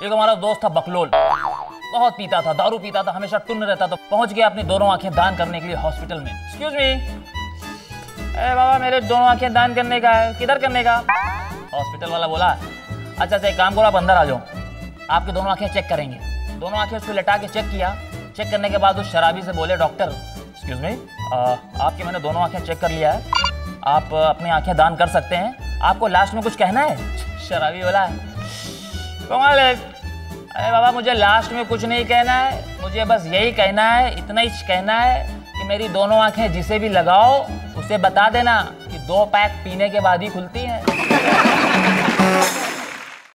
एक हमारा दोस्त था बकलोल, बहुत पीता था, दारू पीता था, हमेशा टुन्न रहता था। पहुंच गया अपनी दोनों आंखें दान करने के लिए हॉस्पिटल में। एक्सक्यूज मी, अरे बाबा मेरे दोनों आंखें दान करने का है, किधर करने का? हॉस्पिटल वाला बोला अच्छा अच्छा एक काम करो आप अंदर आ जाओ, आपकी दोनों आंखें चेक करेंगे। दोनों आंखें उसको लटा के चेक किया। चेक करने के बाद उस शराबी से बोले डॉक्टर एक्सक्यूज मी, आपकी मैंने दोनों आंखें चेक कर लिया है, आप अपनी आंखें दान कर सकते हैं, आपको लास्ट में कुछ कहना है। शराबी बोला कमाल है, अरे बाबा मुझे लास्ट में कुछ नहीं कहना है, मुझे बस यही कहना है, इतना ही कहना है कि मेरी दोनों आंखें जिसे भी लगाओ उसे बता देना कि 2 पैक पीने के बाद ही खुलती हैं।